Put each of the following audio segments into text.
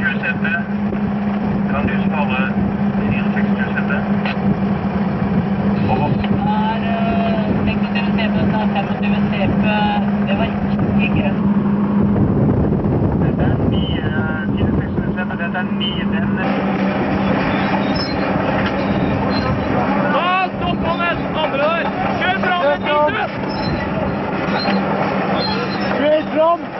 427. Kan du svare 4627? Over. Det var 25 CP. Det var ikke grønt. Dette er 4627, dette er 9. Stopp på den! Andre der! Kjør fram med Titus! Kjør fram!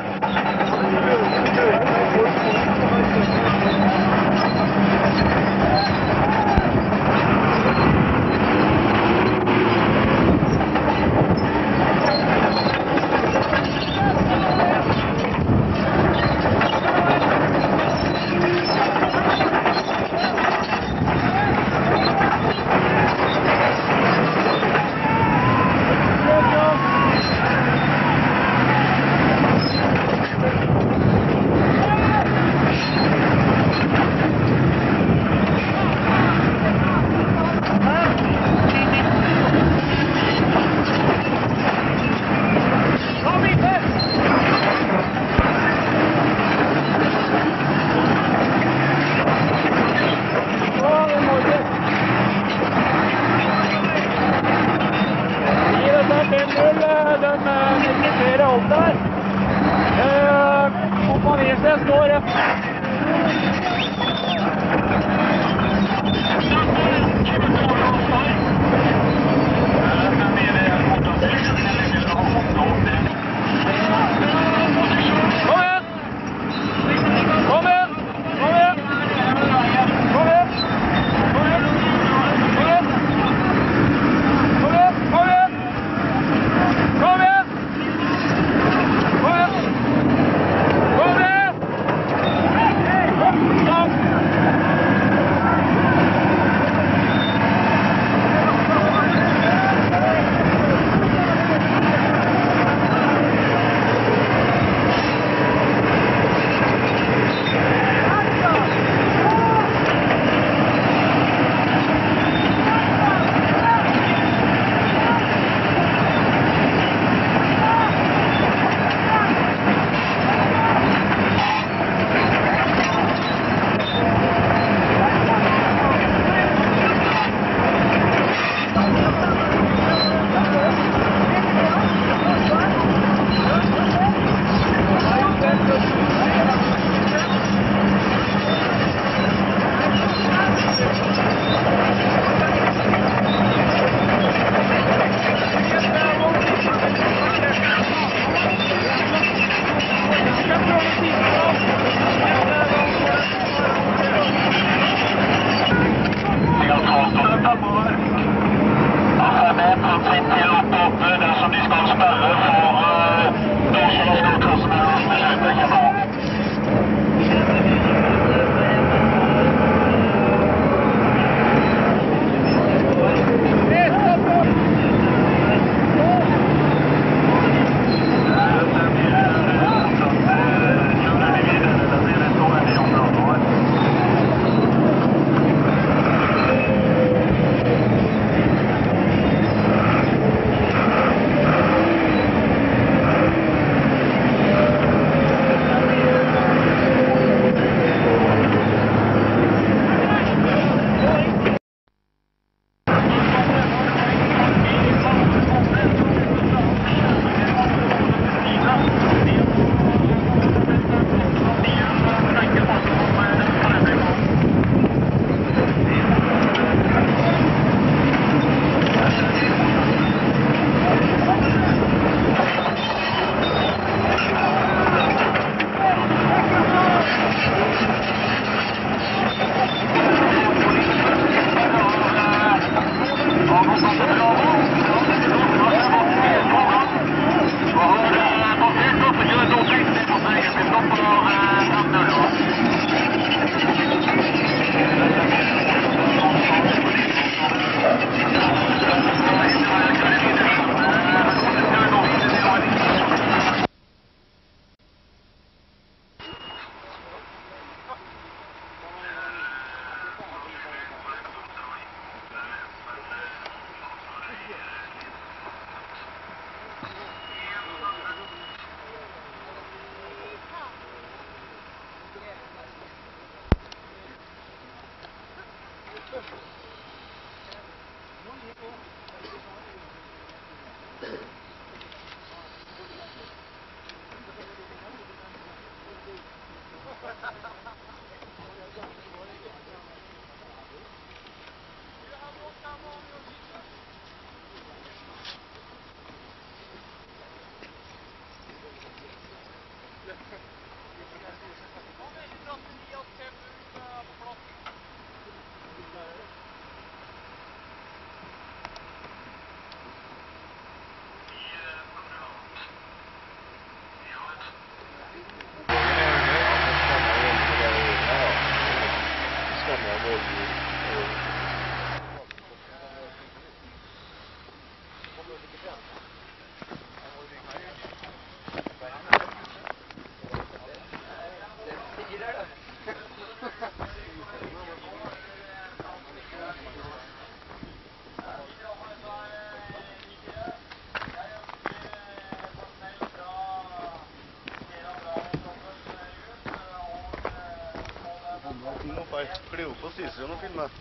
Så syser det noen filmer.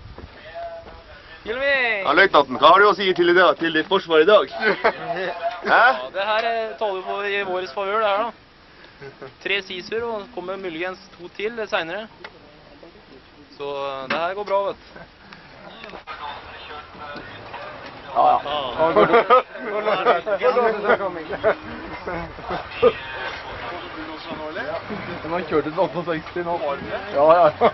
Ja, Løytnatten, hva har du å si til ditt forsvar i dag? Hæ? Ja, det her taler på i våres favør, det her da. 3 siser, og så kommer Møllegjens 2 til senere. Så det her går bra, vet du. Ja, ja. Nå løper det. Nå løper det kom ikke. Men han kjørte til 68 nå. Ja, ja.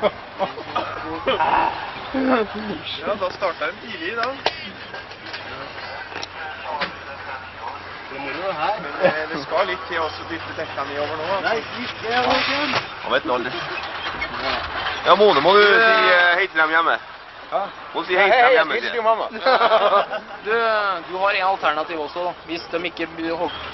Ja, da startet den tidlig da. Det må jo her, men det skal litt til også dytte dekka ned over nå. Nei, ikke jeg har ikke. Han vet den aldri. Ja, Mone, må du si hei til dem hjemme? Ja? Må du si hei til dem hjemme? Hei, hei, hei til mamma. Du har en alternativ også, hvis de ikke blir holdt.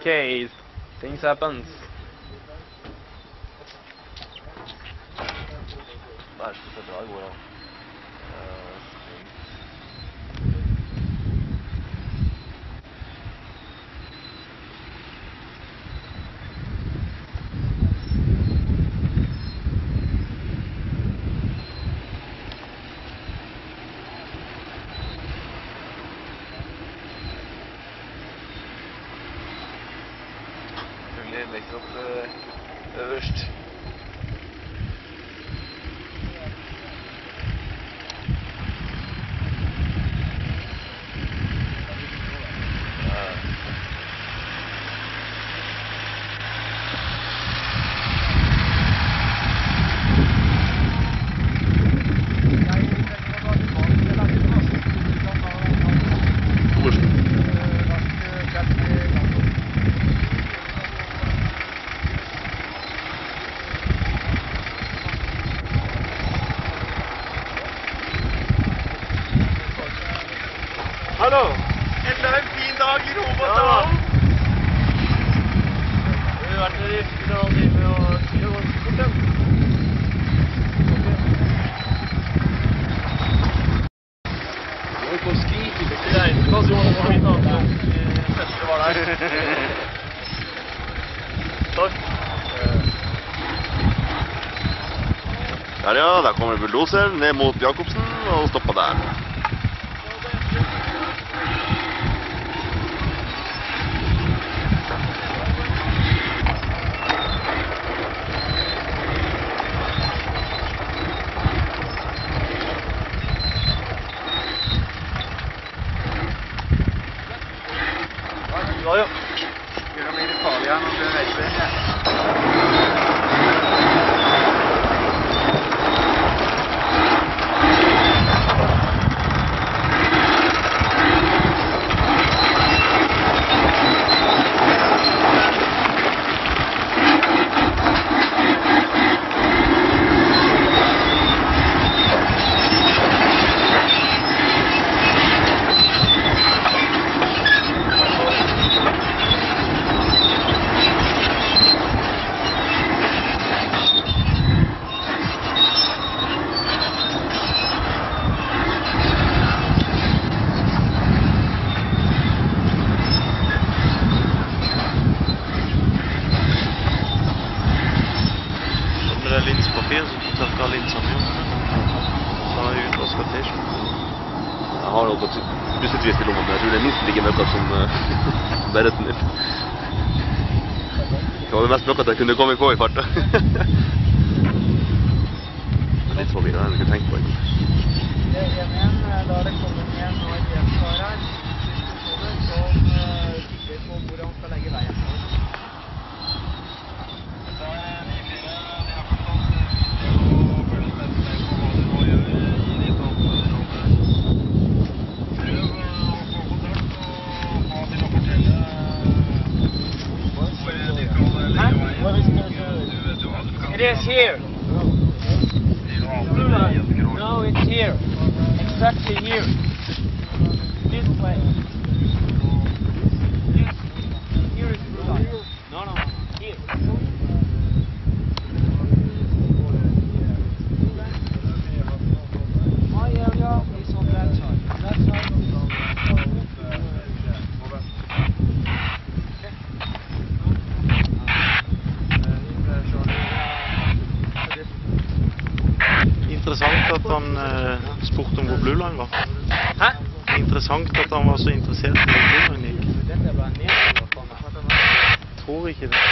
Okay, things happen. That's the dry well. Der kommer bulldoser ned mot Jakobsen og stopper der. linspapir så får tørke av linsene igjen. Så er jeg ute og skal tisje. Jeg har holdt på bussetvis i lommen, men jeg tror det er minst like møkket som berretten min. Det var det mest møkket jeg kunne komme på i farta. Linspapiret har jeg ikke tenkt på egentlig. Det er igjen, da det kommer igjen nå et gjenfar her, som sikker på hvor han skal legge veien. Da er de fire, de har fått oss, og følger med seg på hva de nå gjør i de tålene. Prøv å få kontakt, og hva til å fortelle hvor de skal legge veien. Du vet jo hva du kan. Det er her! No, it's here. Exactly here. This way. Yes. Here is Blue Line. No, no, here. My area is on that side. That side is on Interessant at han spurte om hvor Blue Line var. Hæ? Interessant at han var så interessert i Blue Line gikk. Tror ikke det.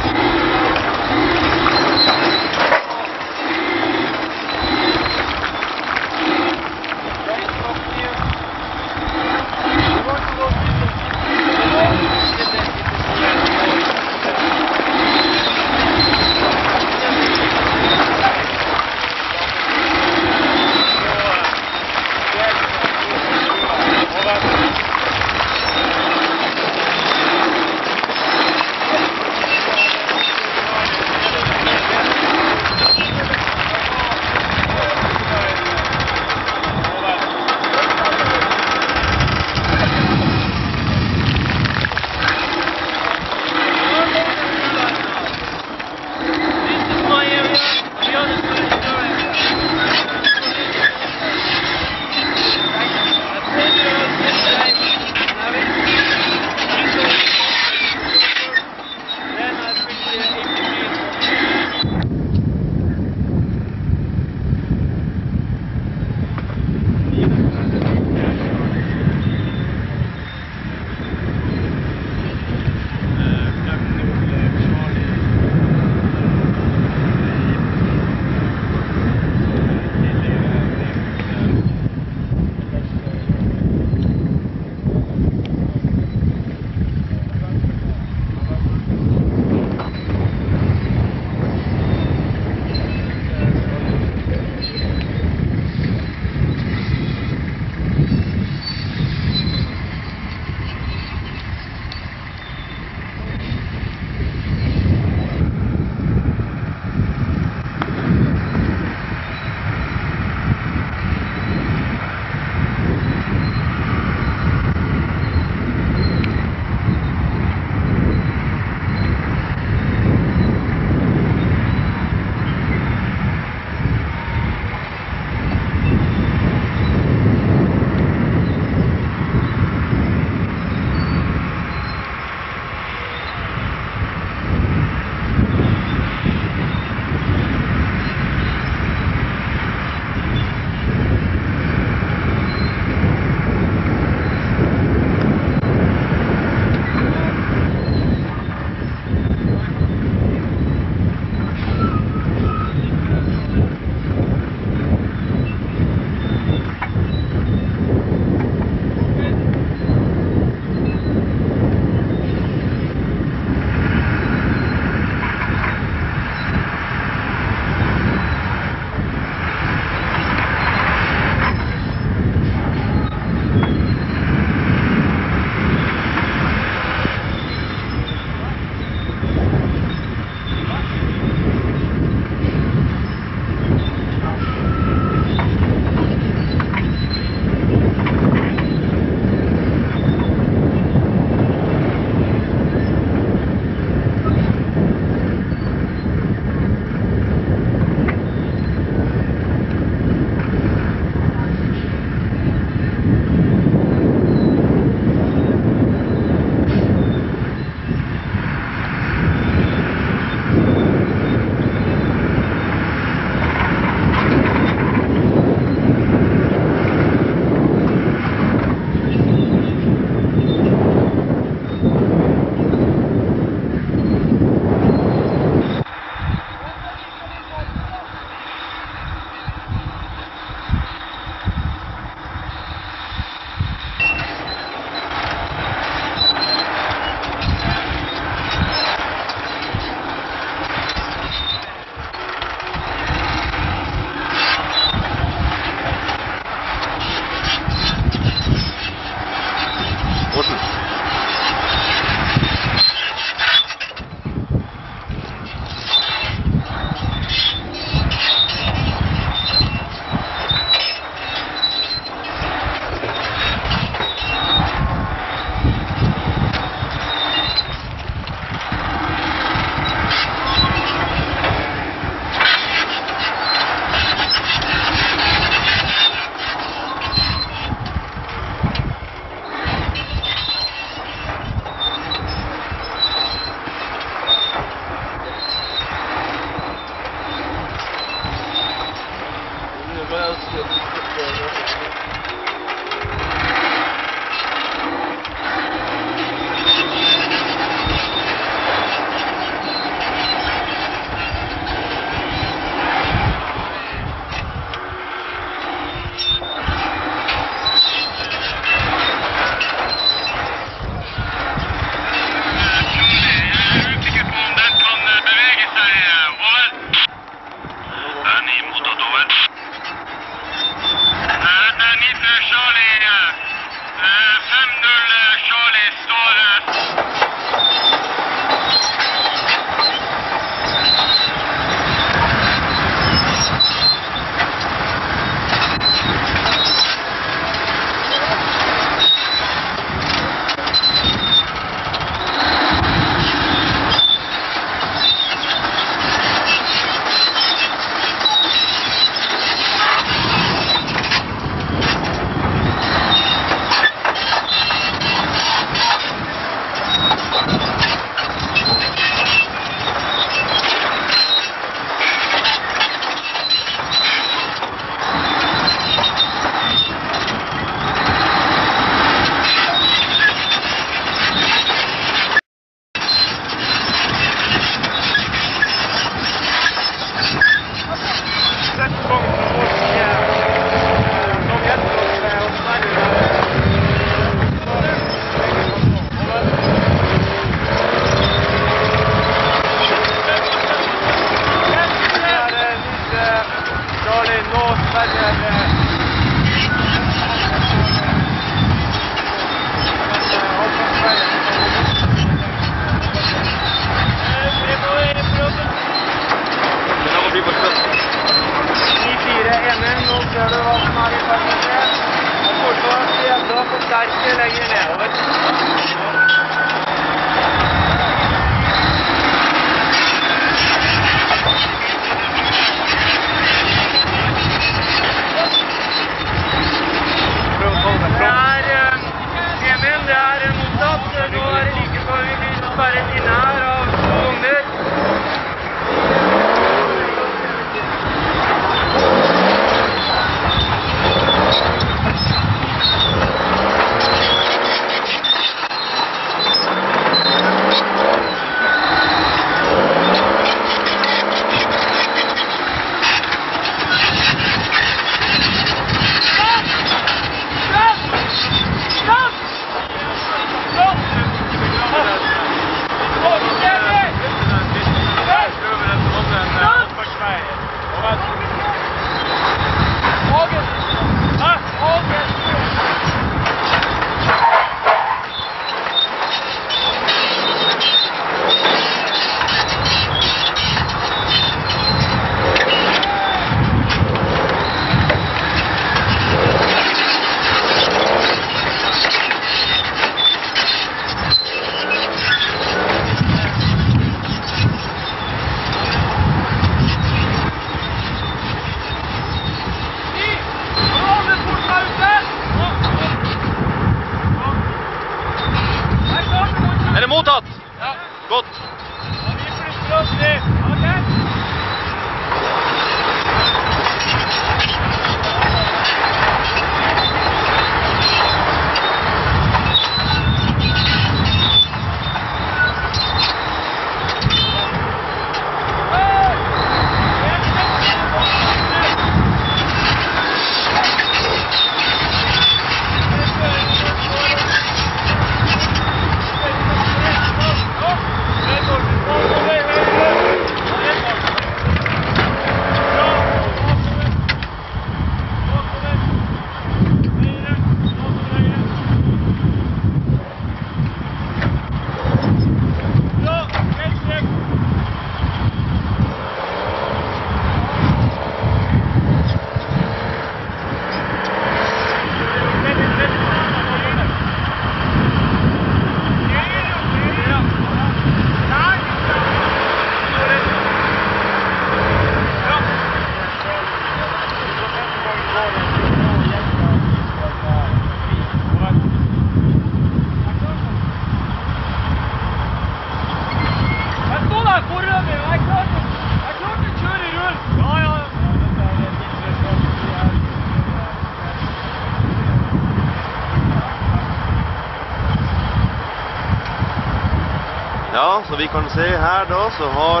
Så vi kan se her da, så har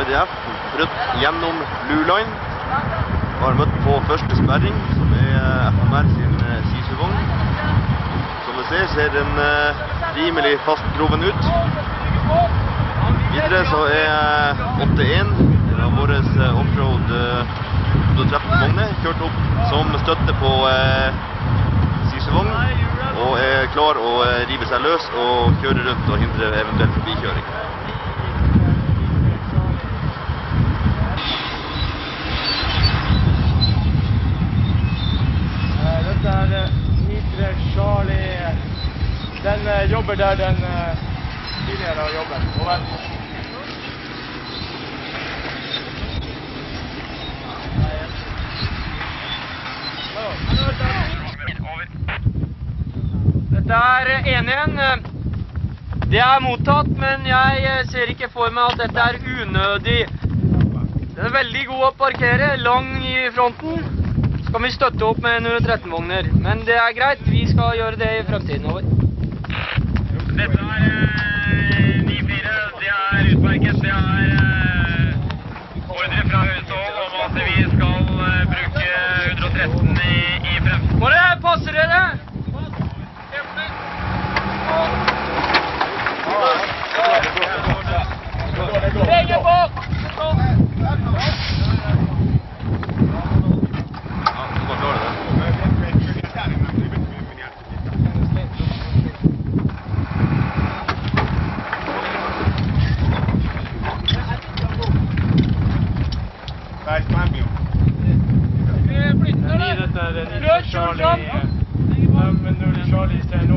IDF brutt gjennom Blue Line, har møtt på første sperring, som er FMR sin sysevogn. Som vi ser den rimelig fastgroven ut. Videre så er 81, det er vår Uptroad 113-vogne, kjørt opp som støtte på sysevogn. Og er klar å rive seg løs og kjøre rundt og hindre eventuelt forbikjøring. Dette er Nidre Charlie. Den jobber der den tidligere jobber. Over. Det er enighet. Det er mottatt, men jeg ser ikke for meg at dette er unødig. Den er veldig god å parkere, lang i fronten. Så kan vi støtte opp med 113-vogner. Men det er greit, vi skal gjøre det i fremtiden, over. Dette er 9-4, det er utmerket. Det er ordre fra Høyestål om at vi skal bruke 113 i fremtiden. Bare passer dere! Legge bort! Vi flytter det! Løs, Charlie! Charlie!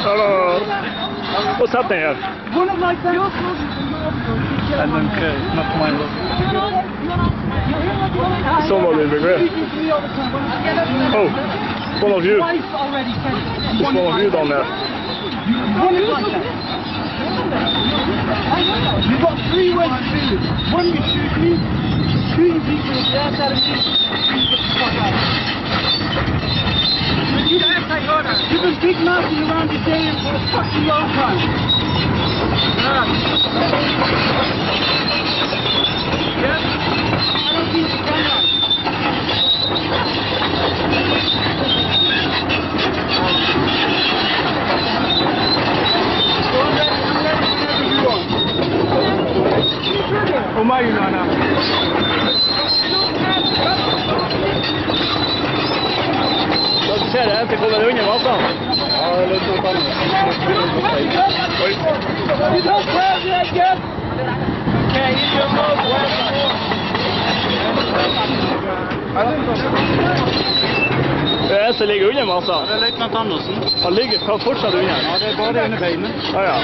Hello. What's happening here? One of my best. I don't care. It's not my loss. Someone will regret. Oh, one of you. There's one of you down there. You got three ways to do this. One, you shoot me. Shooting people is the outside of me. You get the fuck out. You have been big mouthing around the day for a fucking long time. Yeah? I don't think it's done right. Go on, why you not now? Ser det, det kommer unna med avstand. Ja, det låter som fan. Oj. Vi tar släget. Okej, jag går på. Ja, så ligger unna med avstand. Det är Løytnant Andersen. Han ligger på fortsatt unna. Ja, det är bara under benen. Ja, ja.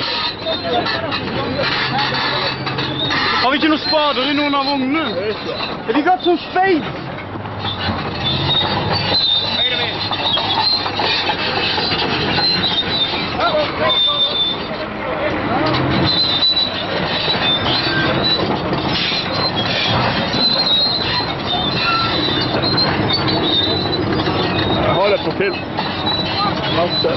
Har vi inte några spader I någon av vagnen? Har vi got some spades? Har det på till. Master.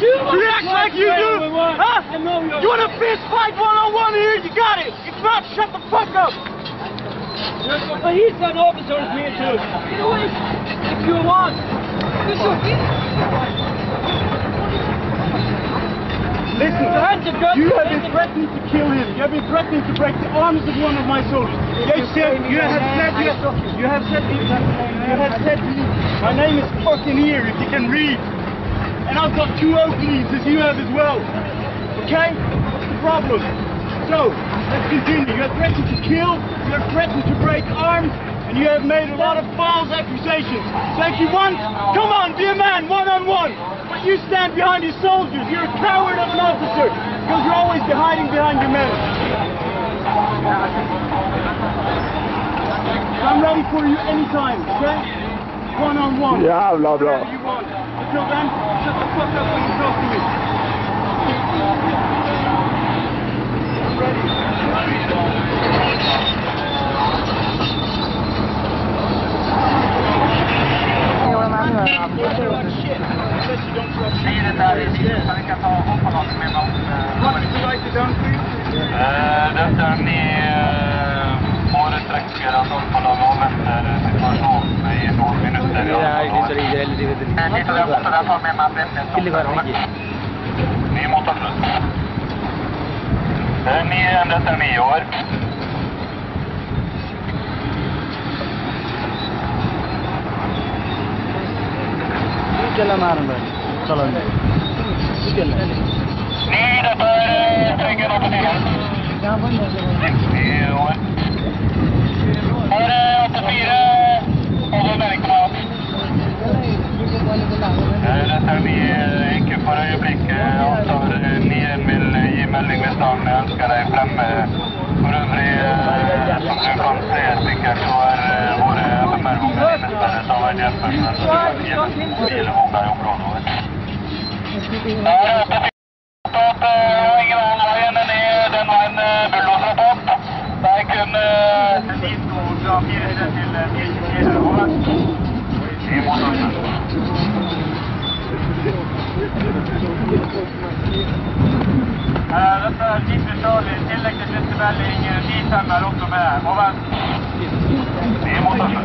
You act like you do, huh? You want a fist fight 101 here? You got it. If not, shut the fuck up. But he's an officer with me too. Get away if you want. Listen, you have been threatening to kill him. You have been threatening to break the arms of one of my soldiers. You have said my name is fucking here if you can read. And I've got two openings as you have as well. Okay? What's the problem? So, let's continue. You have threatened to kill, you have threatened to break arms, and you have made a lot of false accusations. Thank you once. Come on, be a man, one-on-one. But you stand behind your soldiers. You're a coward of an officer, because you're always hiding behind your men. I'm ready for you anytime, okay? One-on-one. Yeah, blah, blah. Whatever you want. Until then, shut the fuck up when you talk to me. I'm ready. What's the right to done for you? Dette ni foretrekker at Oppland avventer situasjonen I noen minutter. Det de tar med meg frem til samfunnet. Ny motorfløs. Dette 9 år. Utkjellet nærmere. Ny, dette tryggen oppe til hjelp. 60 år. Bare 84, og så melding på meg. Dette 9 ikke for øyeblikket. Opptaver 9-en vil gi melding hvis han ønsker deg fremme. For øvrig, som du kan se sikkert, så våre FMR-vogner I meste samverdenspørsmål. Bilvogner I området vårt. Ingen annen veien enn den veien bulldoser opp. Det kun 9,4 til 4,4 år. I motorsen. Dette Jeeper Charlie, tillegg til sluttemelding, 9,5 også med. Må vent. I motorsen.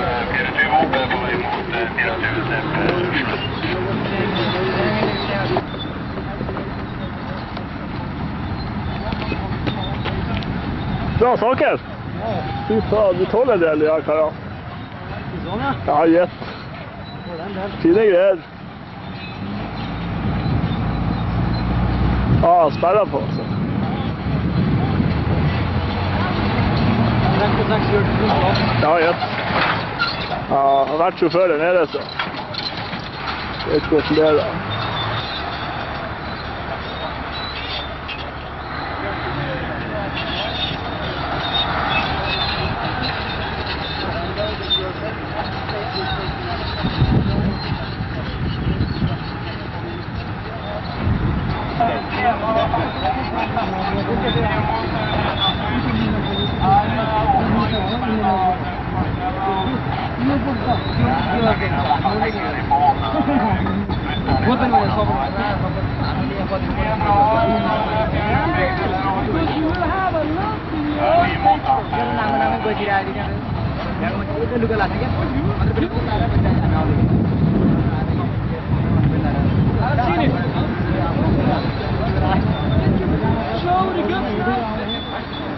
Bra saker! Fy fan, du tål en del I här karra. Ja, jätt. Fina grejer. Ja, spärrar på också. Ja, jätt. Ja, har varit chauffören nere så. Det är ett gott där då. Show the good stuff.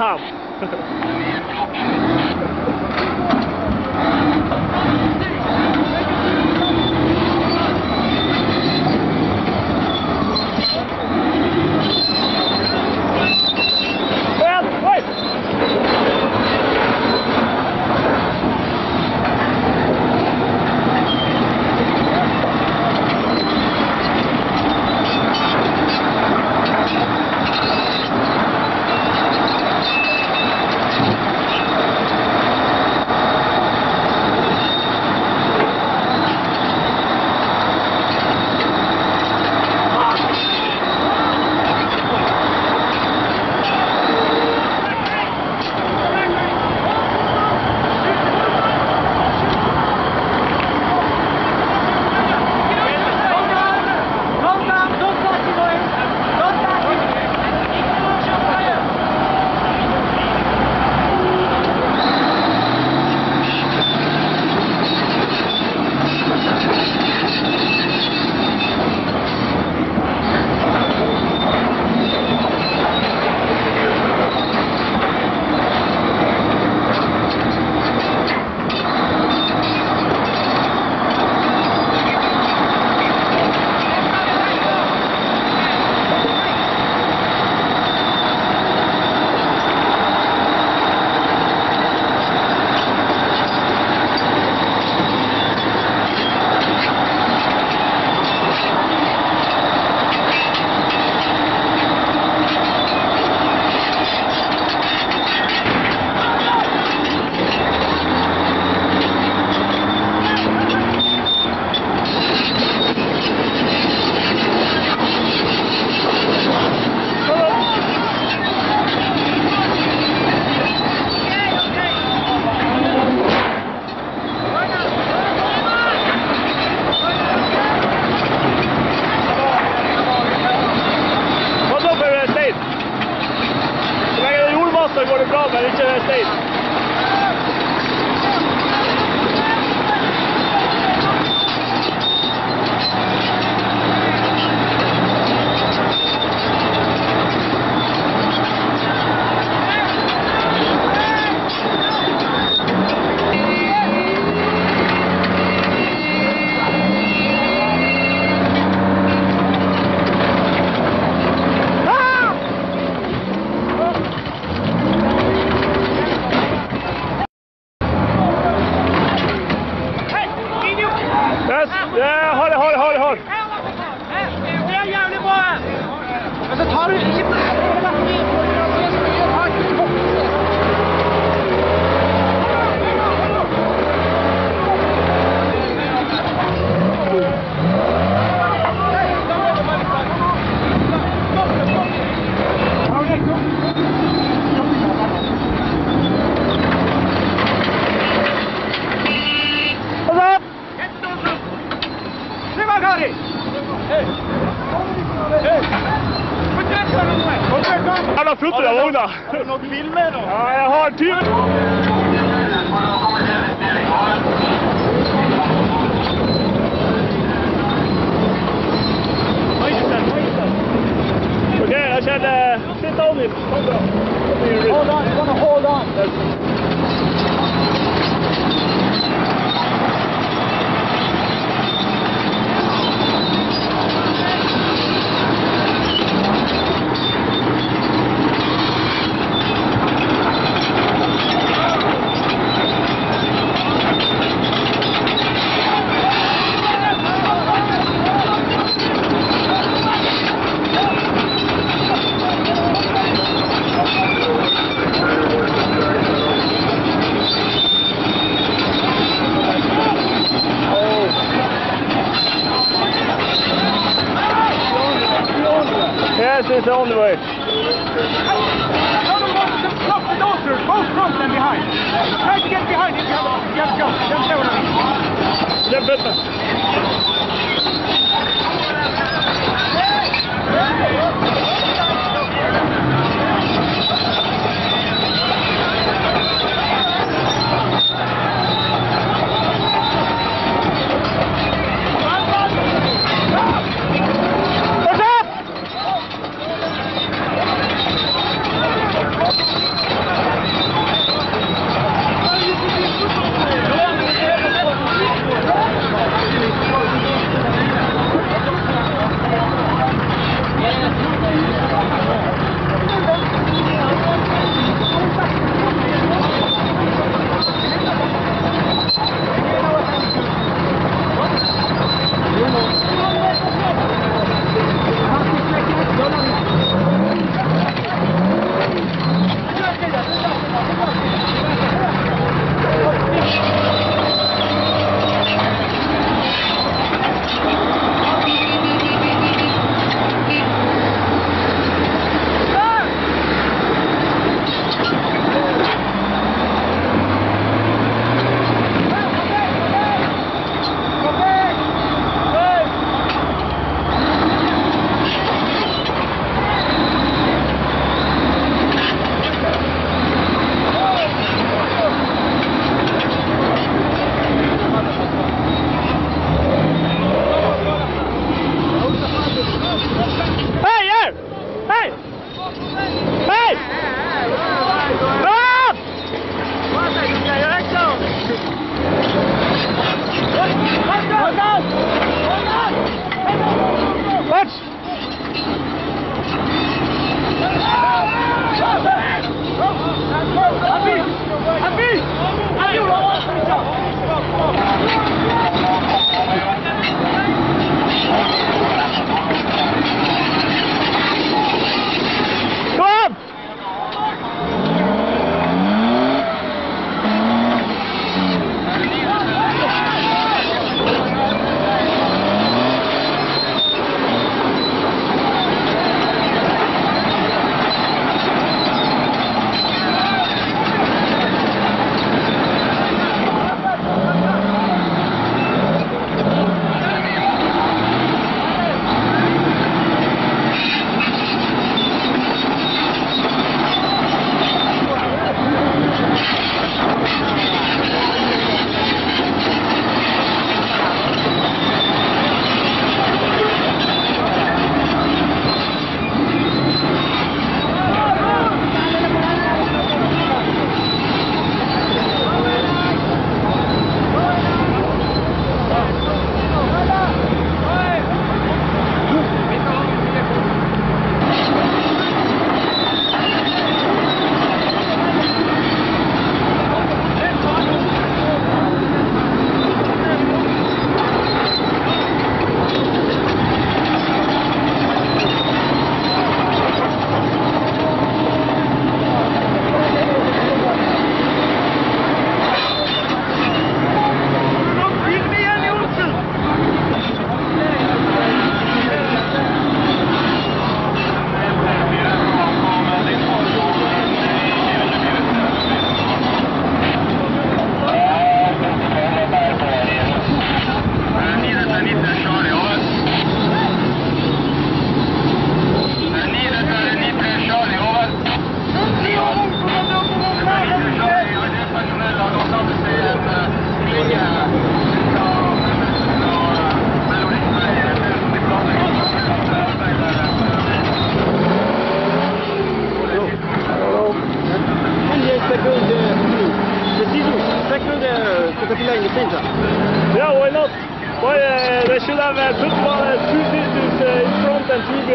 ham!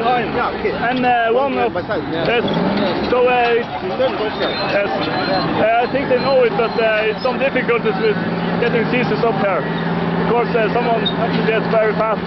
behind. Yeah, okay. And one of... Yes. So yes. I think they know it, but it's some difficulties with getting seizures up here. Of course, someone actually gets very fast.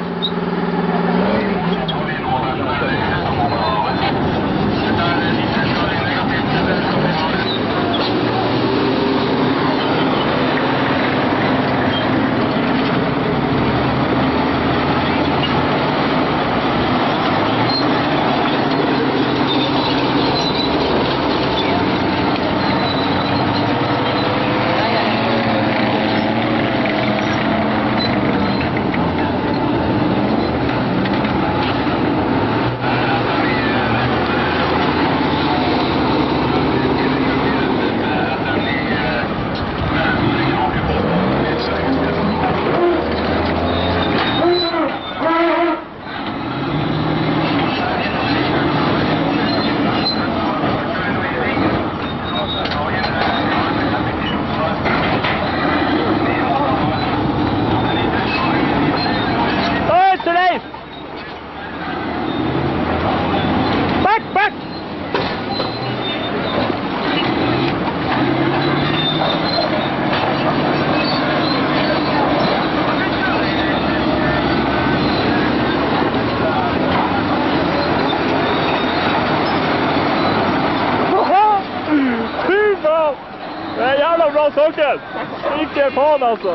Ikke faen, altså!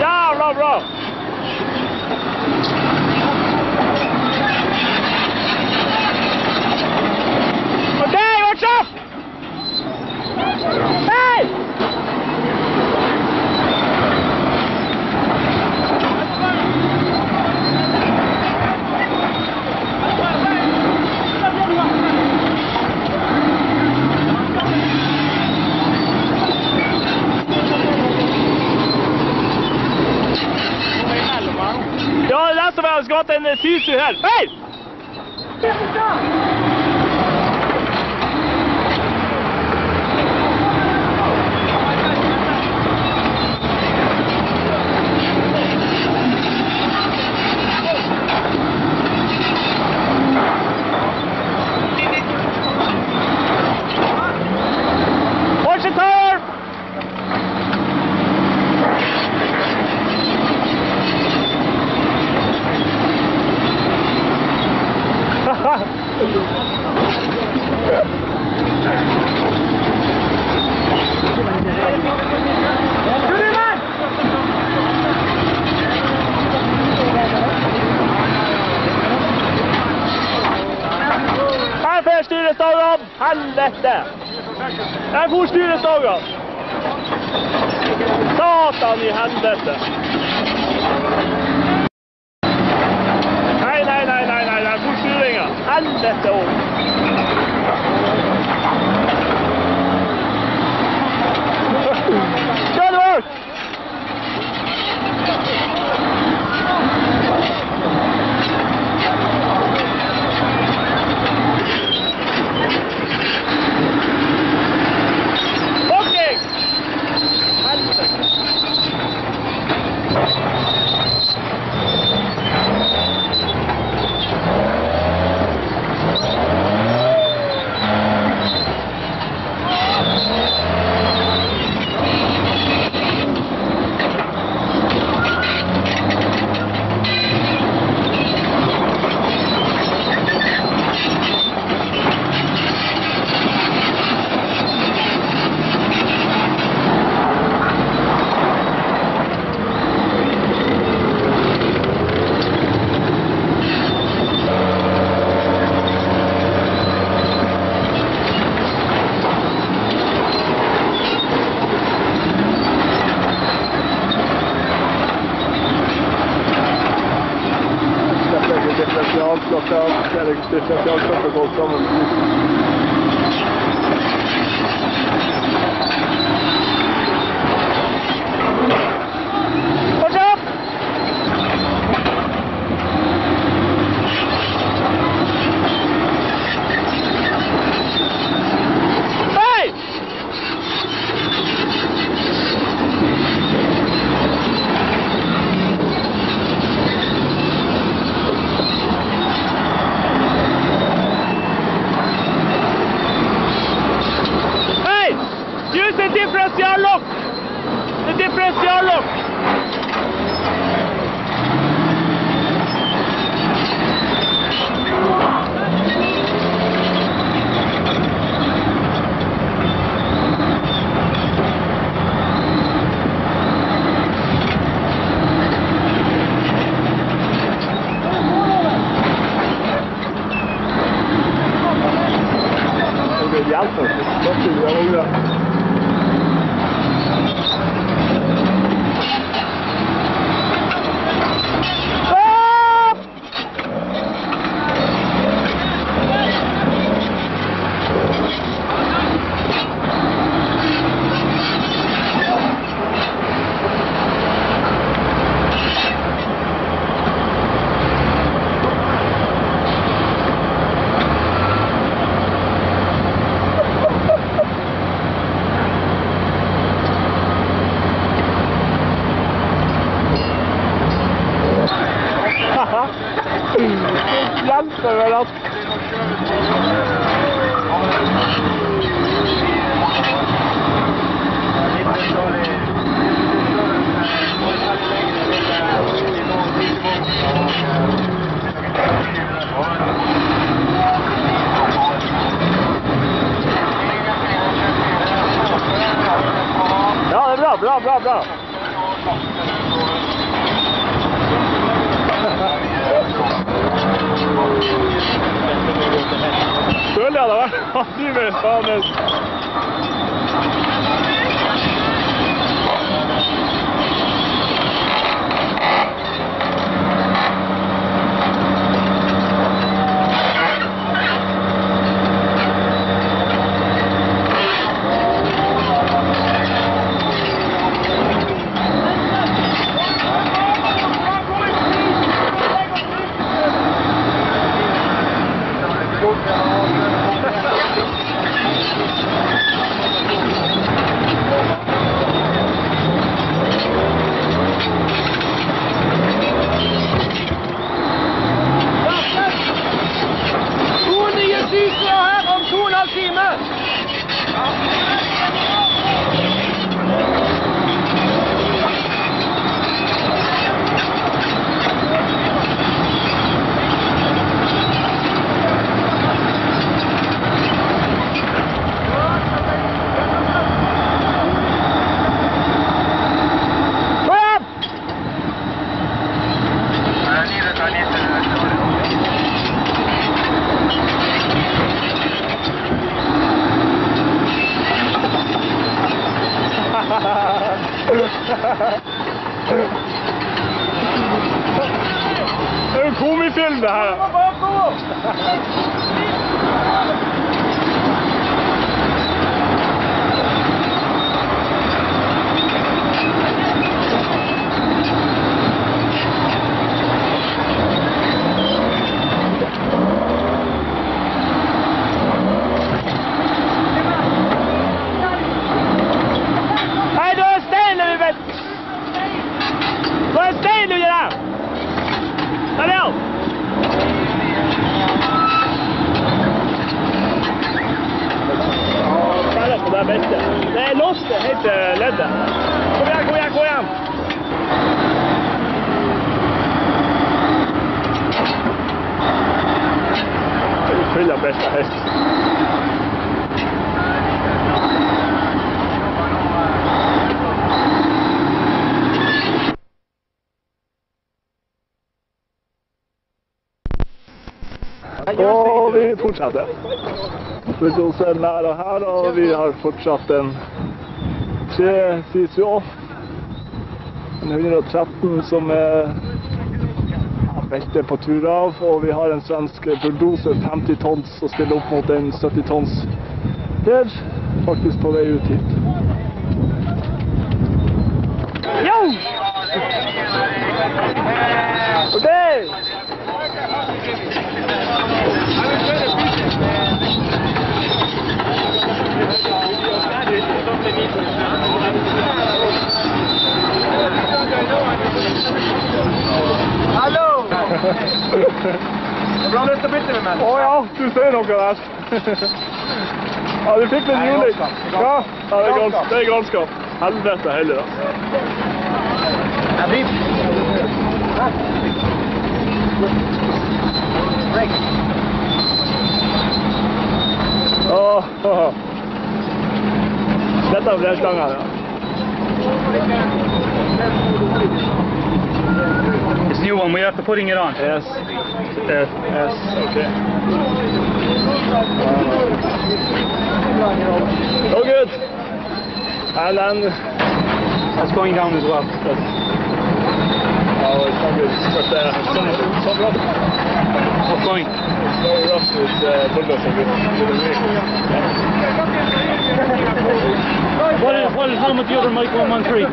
Jævla bra! Ok, watch up! Hei! It's got an seizure here. Hey! Watch the tire! Her får styrestagen, helvete! Her får styrestagen! Satan I helvete! Nei, her får styringen! Helvete også! Good work! kjemper vel at... Ja, det er bra, bra, bra, bra. Føler jeg det var aldri med faen. Fortsatte. Så sen här och här och vi har fortsatt en 3-7-8. En 113 som är bättre på tur av, och vi har en svensk bulldozer 50 tons och ställer upp mot en 70 tons där faktiskt på väg ut hit. Jo! Och det! Hallo! Det bra lyst til å bytte med meg. Åja, du ser noe der. Ja, du fikk litt julik. Ja, det er granskap. Helvete heller da. Ja, vi. Åh, dette ble slanger, ja. It's new one, we have to putting it on. Yes. Yes, okay. So good. And then... That's going down as well. Good. Oh, it's not good. But it's not rough. What's going? It's not rough with bulldozer. Good. What is home with the other Mike 113?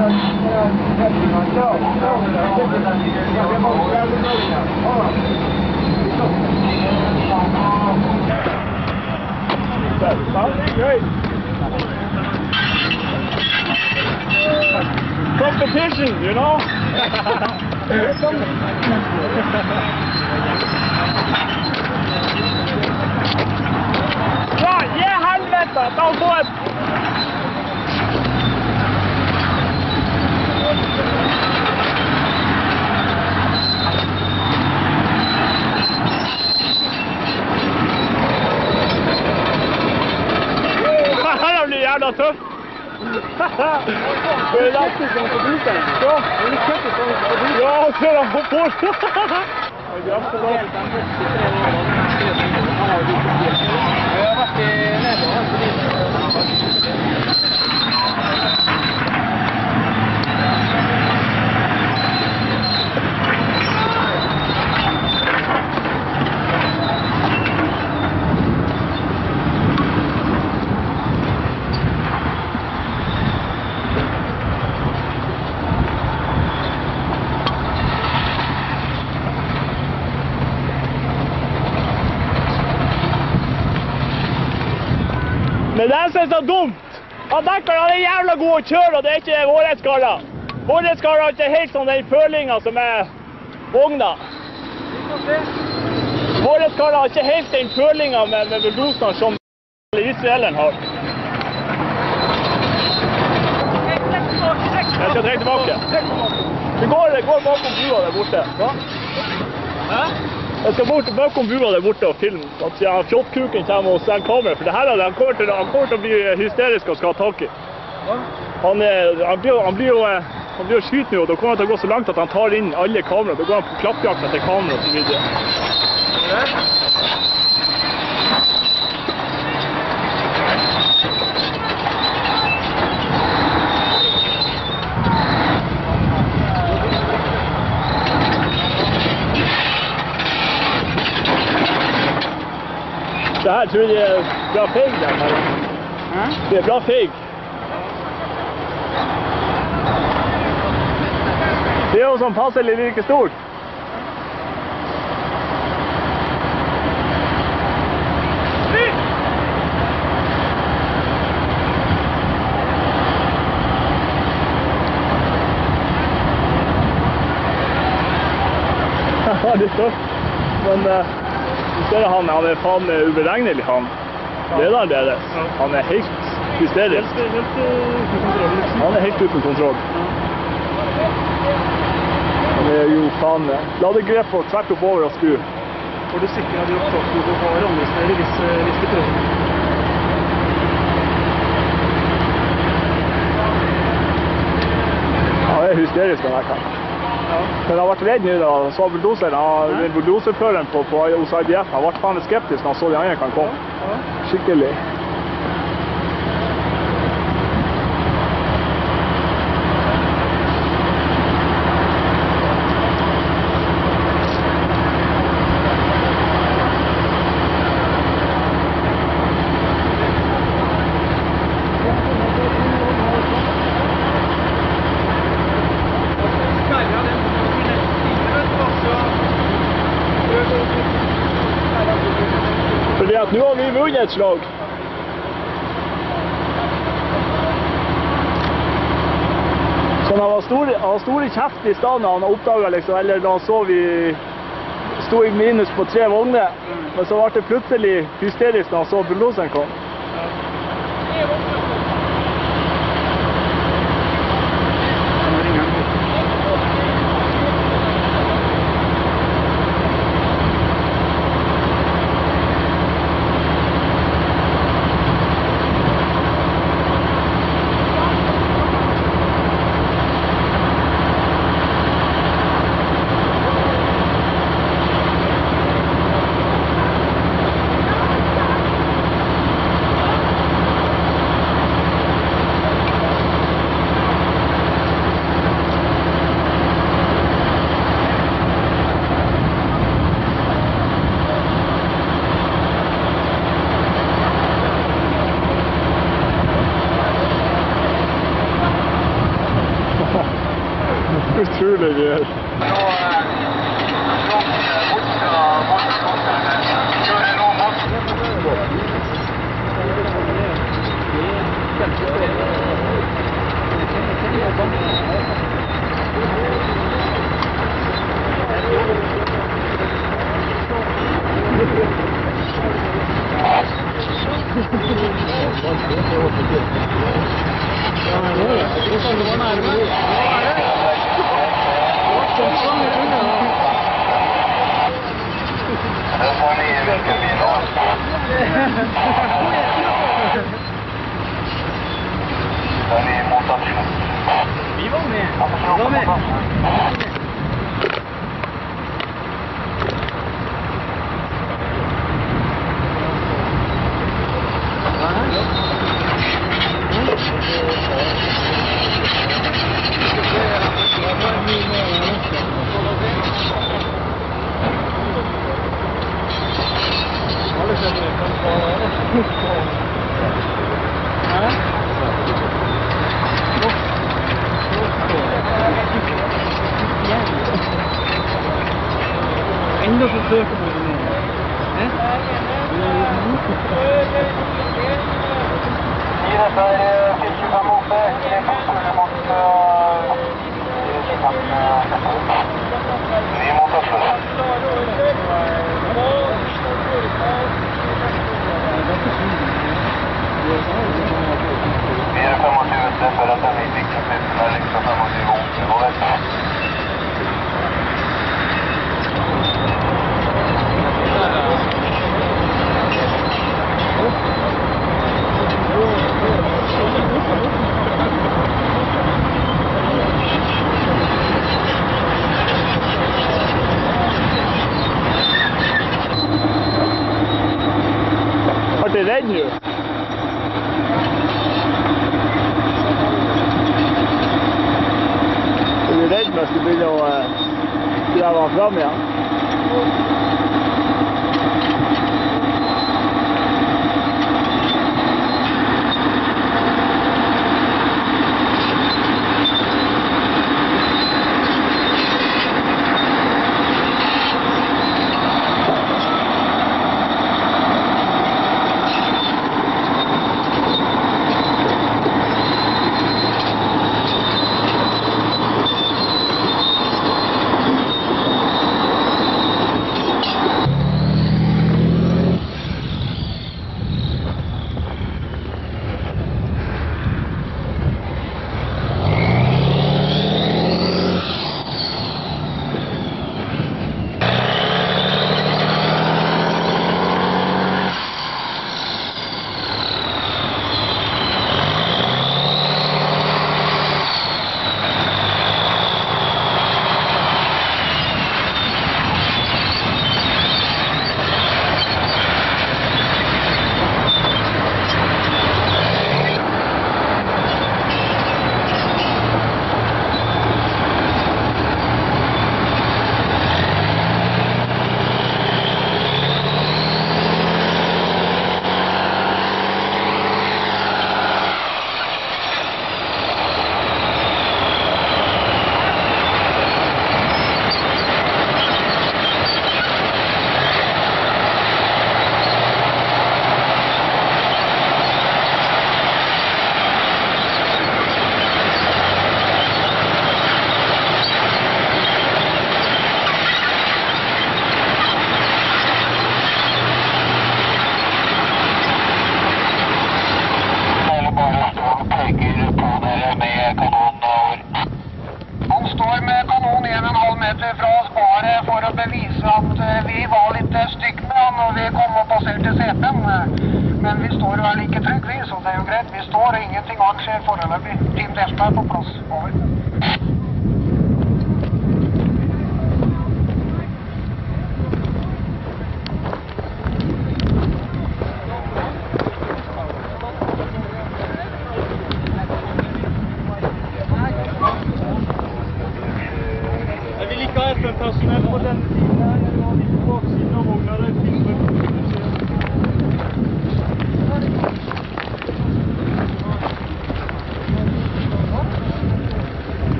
That's great. Competition, you know? Men det synes jeg dumt, at dekkerne er jævla gode å kjøre, og det er ikke vårhetskaller. Vårhetskaller har ikke helt sånn den følingen som er vogna. Vårhetskaller har ikke helt den følingen med beblosene som israeleren har. Jeg skal trekke tilbake. Det går bakom bua der borte. Hæ? Jeg skal bort bakom bua der borte og filme at ja, fjottkuken kommer og sender kamera, for det her han kommer til å bli hysterisk og skal ha tak i. Han blir jo skyt nå, og da kommer han til å gå så langt at han tar inn alle kamera, da går han på klappjakt etter kamera og så videre. Det her tror jeg det er bra feg der. Hæ? Det er bra feg. Det er jo sånn passelig like stort. Haha, det er stort. Men han er faen uberegnelig, han. Lederen deres. Han er helt hysterisk. Han er helt uten kontroll. Han er jo faen. La det grep for tvert oppover og skru. For du sikrer at du har tatt noe på randesteder hvis det prøver. Han er hysterisk, han her kan. Men han har vært redd nå da, så har buldoserføreren på hos IDF, han har vært faen skeptisk når han så de andre kan komme. Skikkelig. Nu har vi vunnet ett slag. Så han var stor i kjeft i stedet når han oppdaget liksom, eller da han så vi stod i minus på 3 vogner. Men så var det plutselig hysterisk når han så bulldozeren kom.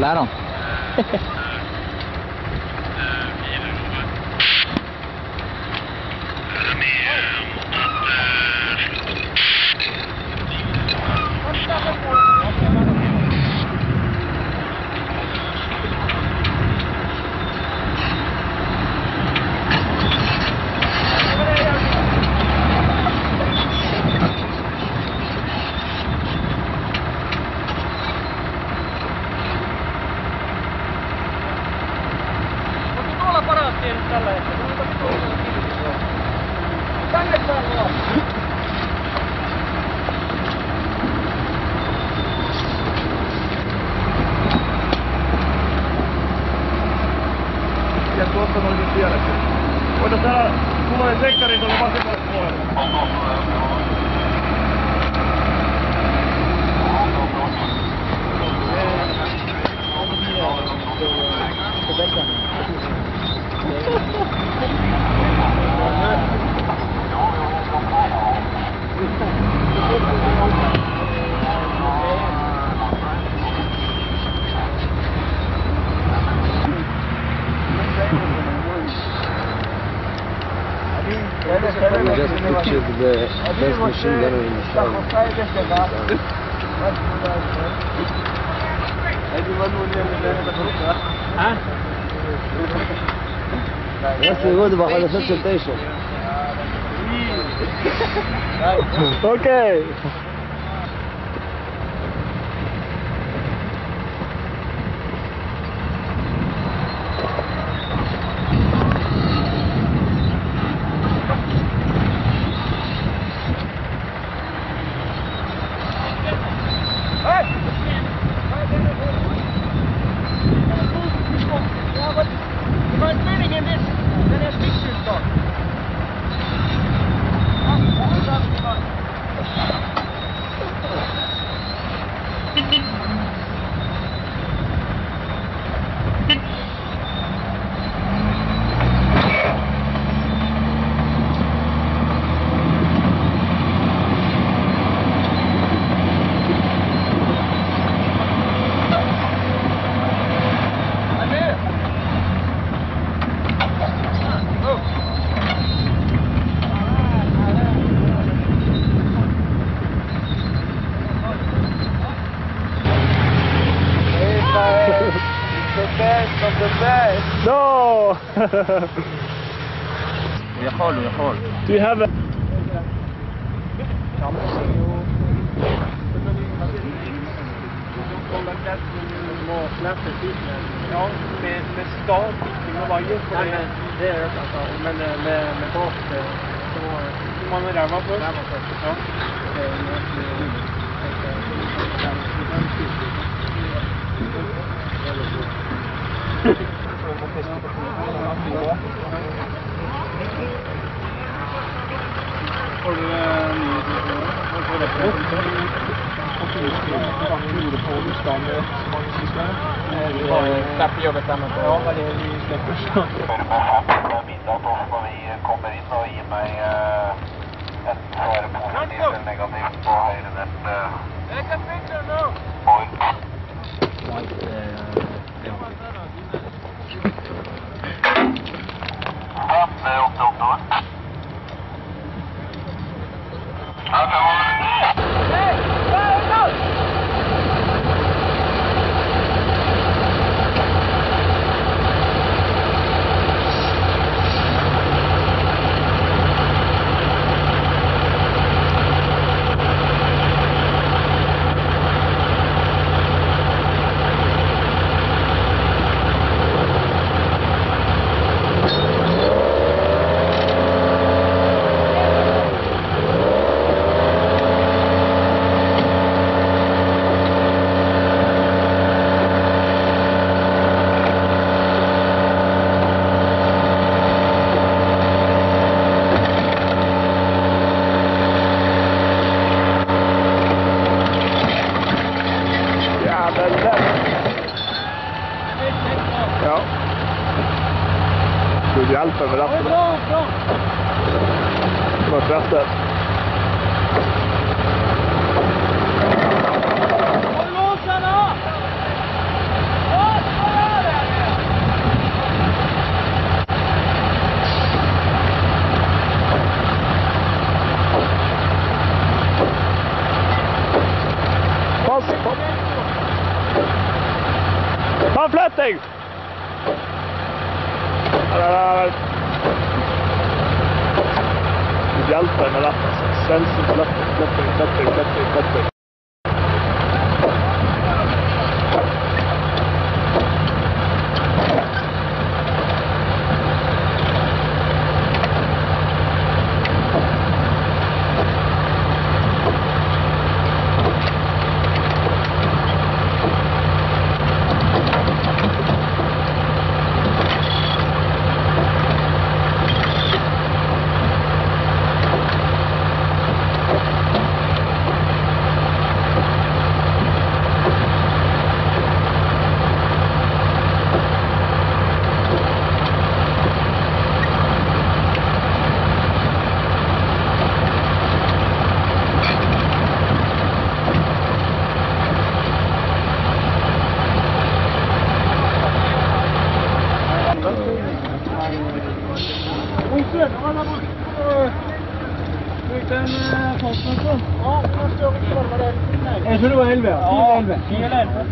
Lærer han. Ja tuossa on oikein vieläkin. Voidaan täällä tulee sektori tuolla vasemmalla puolella. We just pictured the best machine gunner in Israel. بس يقول بقى نفس التيشيرت اوكي No! يحول Do you have a... Tapper jobbet där man tar av vad det är vi släpper så. Jag minns att om vi kommer in och ger mig ett förmål eller negativt på höjden efter... Jag kan fixa det nu! Oj! Jag tror det var 11. Ja, 11. 10 eller 11.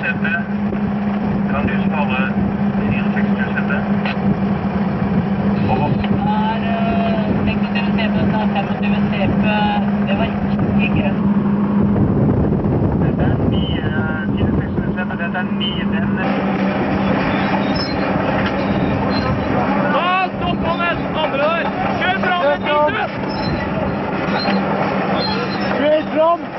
sete. Kan du spare 64 sete? Over. Det er 26 sete, så 25 sete. Det var ikke grønt. Dette er 9, 26 sete, dette er 9, den... Nå, stopp på nest, andre der! Kjør fra med tintet! Kjør fram!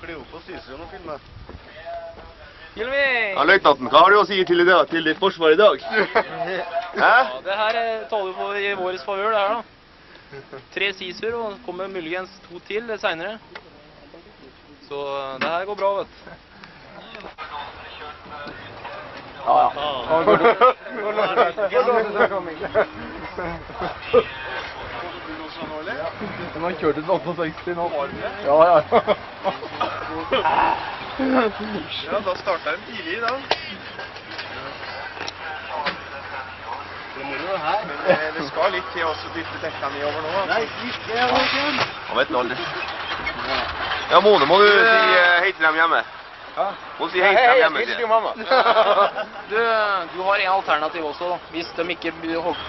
Kleopos syser jo noe film da. Ja, Løytnatten, hva har du å si til ditt forsvar i dag? Ja, det her taler vi på i våres favør, det her da. 3 siser, og kommer Møllegjens 2 til senere. Så det her går bra, vet du. Ja, ja. Nå låter det kommet. Den har kjørt ut 68 nå. Ja, ja. Ja, da startet den tidlig da. Det skal litt til å dytte dekkene i over nå. Nei, ikke jeg har ikke. Han vet nå aldri. Ja, Mone, må du si hei til dem hjemme. Må du si hei til dem hjemme. Hei, hei, hei, mamma. Du har en alternativ også da, hvis de ikke blir holdt.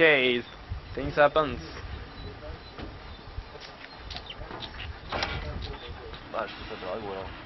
Okay, things happen. Hva er det som drar går av?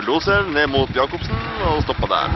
Bulldoseren ned mot Jakobsen og stoppa der.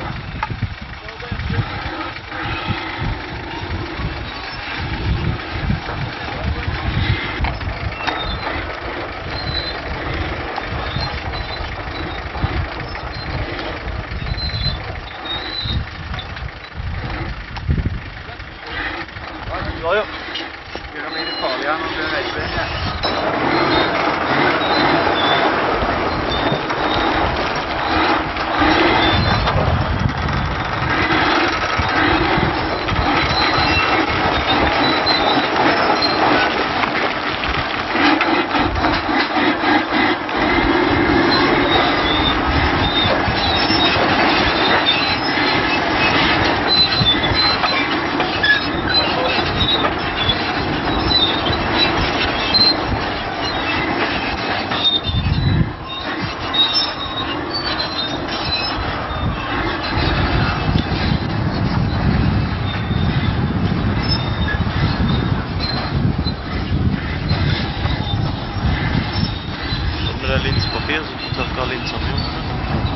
linspapir, så du tørker av linsene igjen.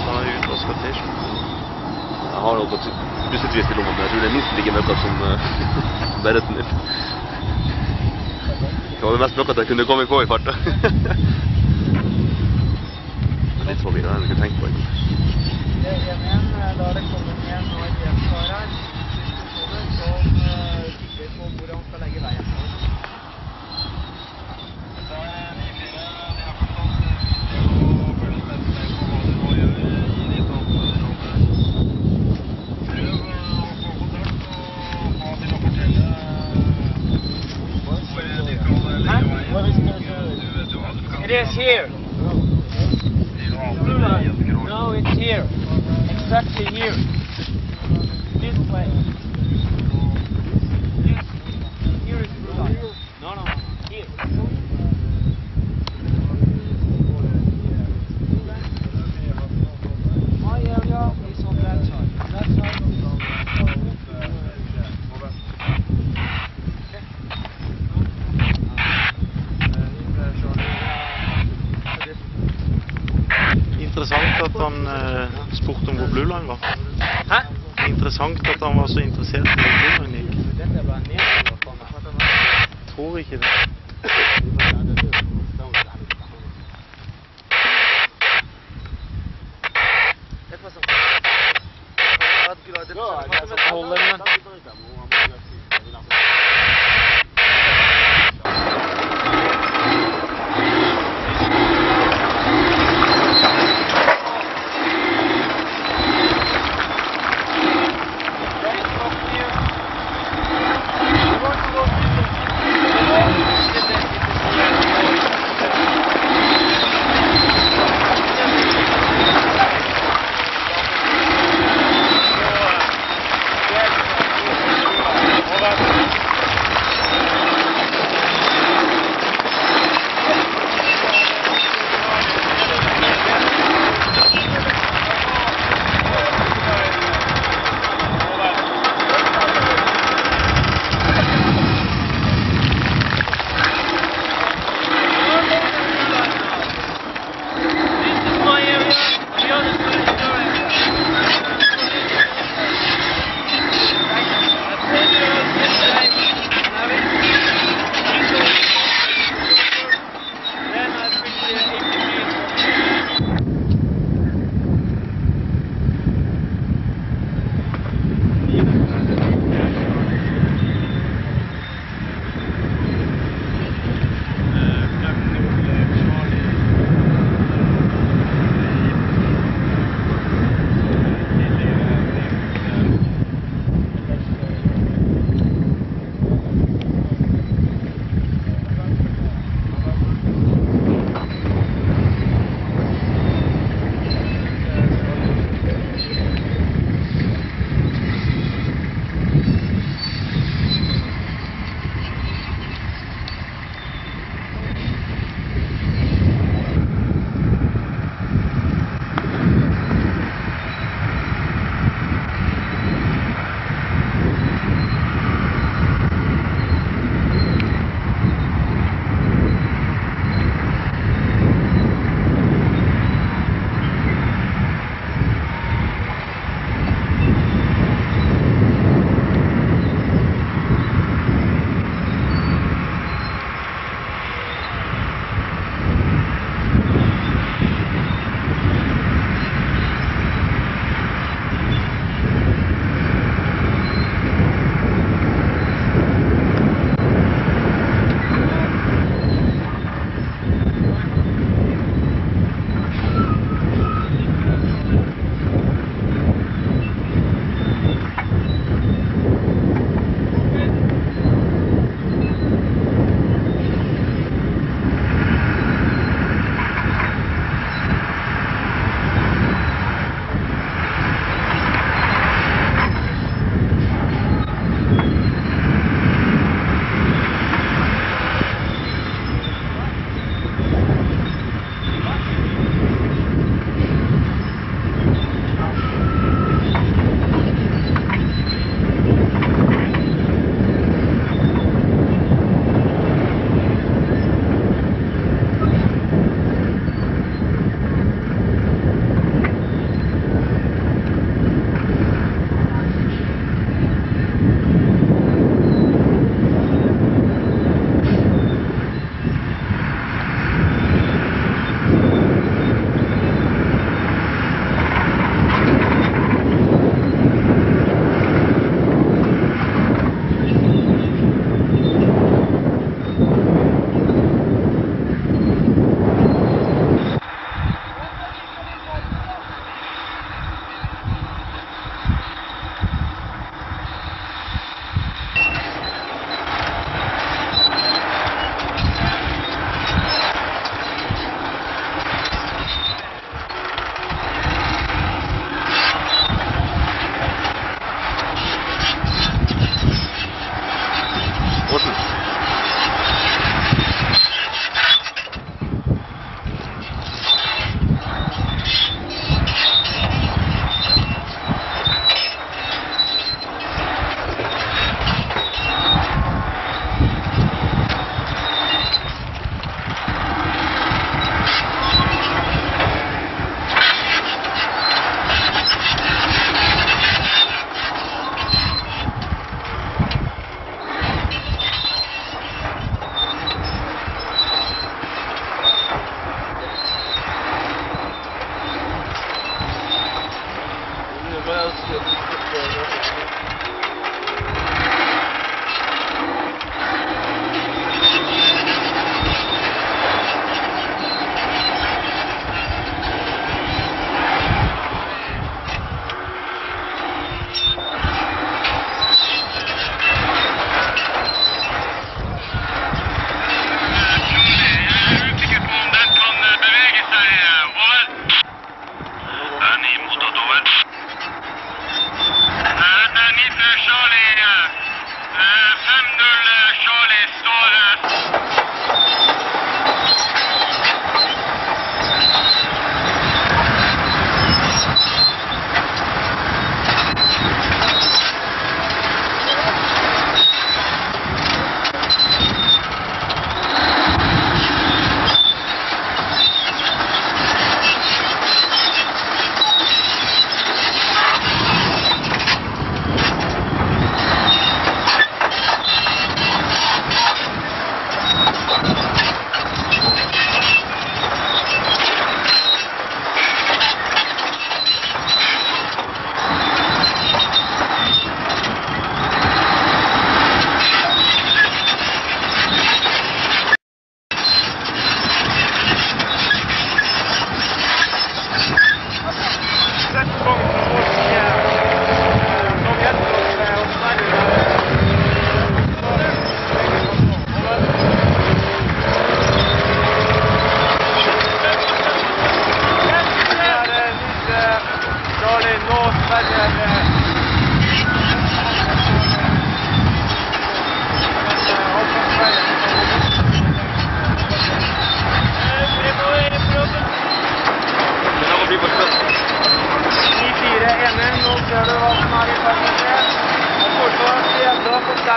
Så har jeg utvasker t-skjorten. Jeg har holdt på bussetvis til lommen, men jeg tror det er minst like møkket som bæretten min. Det var det mest møkket jeg kunne komme på i farta. Linspapir, det er jeg ikke tenkt på ikke. Det er igjen igjen, da det kommer igjen og et gjenfar her. Så sikker på hvor han skal legge veien på. It is here. Blue Line. No, it's here. Exactly here. This way. Yes. Here is Blue Line. No, no, here. My area is on that side. That side is on that side. Interessant at han spurte om hvor Blue Line var. Hæ? Interessant at han var så interessert i Blue Line gikk. Jeg tror ikke det.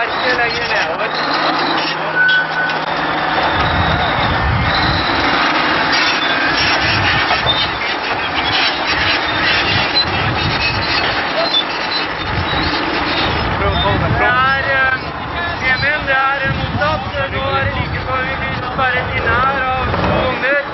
er ikke lenger nedover. Det er mottatt. Nå er det like før vi blir sperret inne her av to vogner.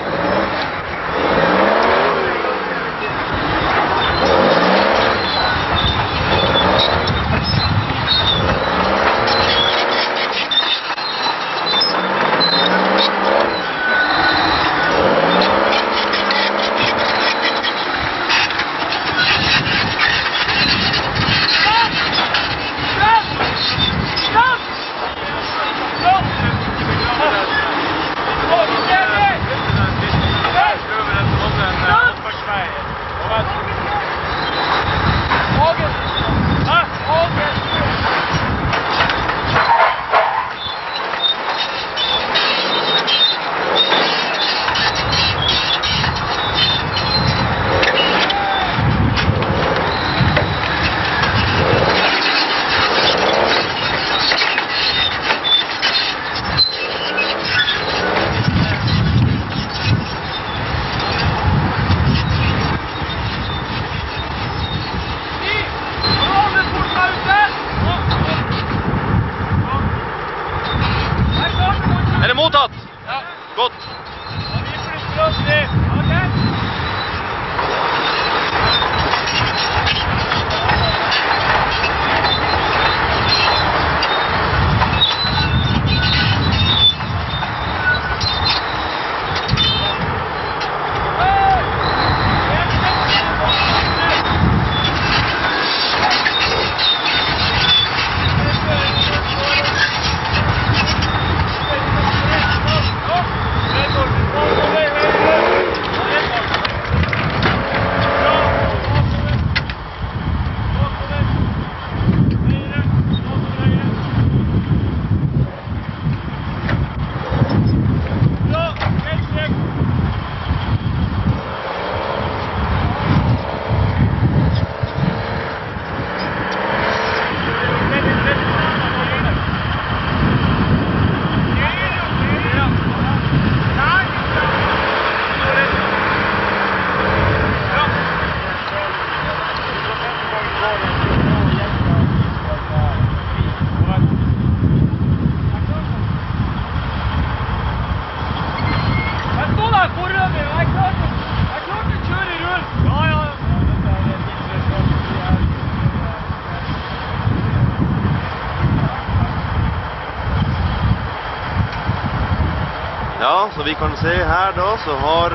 Så vi kan se her da, så har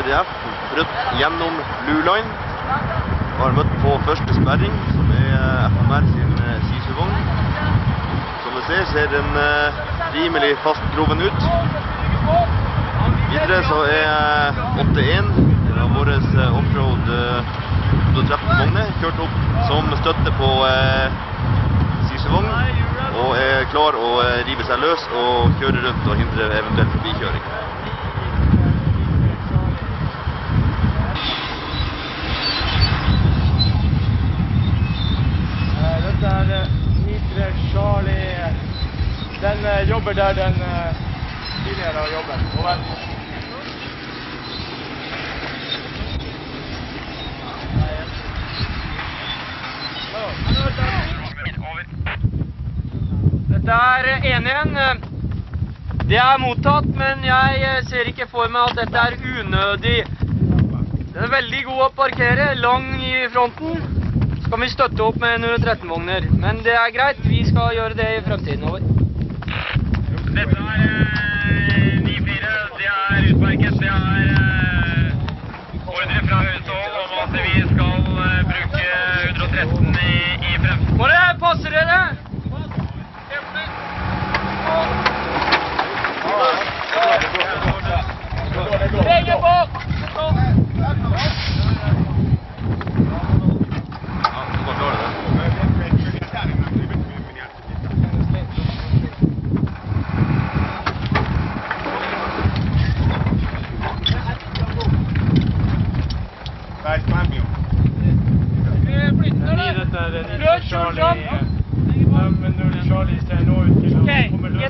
IDF brutt gjennom Blue Line og har møtt på første sperring, som er FMR sin sisuvogn. Som du ser den rimelig fastgroven ut. Videre så er 81 av våre Uptroad 213-vogne kjørt opp som støtte på sisuvogn, og er klar å rive seg løs og kjøre rundt og hindre eventuelt forbikjøring. Dette er Nidre Charlie. Den jobber der den tidligere har jobbet. Over. Det er enighet. Det er mottatt, men jeg ser ikke for meg at dette er unødig. Den er veldig god å parkere, lang i fronten. Så kan vi støtte opp med 113-vogner. Men det er greit, vi skal gjøre det i fremtiden, over. Dette er 9-4, det er utmerket. Det er ordre fra Høyestål om at vi skal bruke 113 i fremtiden. Må det passe dere? Legger bak!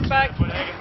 back.